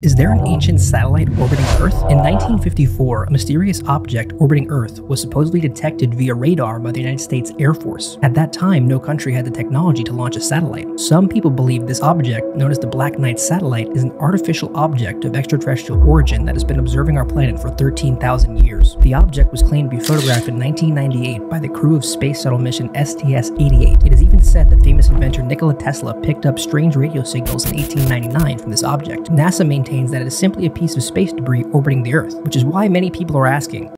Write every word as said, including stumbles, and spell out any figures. Is there an ancient satellite orbiting Earth? In nineteen fifty-four, a mysterious object orbiting Earth was supposedly detected via radar by the United States Air Force. At that time, no country had the technology to launch a satellite. Some people believe this object, known as the Black Knight satellite, is an artificial object of extraterrestrial origin that has been observing our planet for thirteen thousand years. The object was claimed to be photographed in nineteen ninety-eight by the crew of space shuttle mission S T S eighty-eight. It is even said that famous inventor Nikola Tesla picked up strange radio signals in eighteen ninety-nine from this object. NASA maintains that it is simply a piece of space debris orbiting the Earth, which is why many people are asking,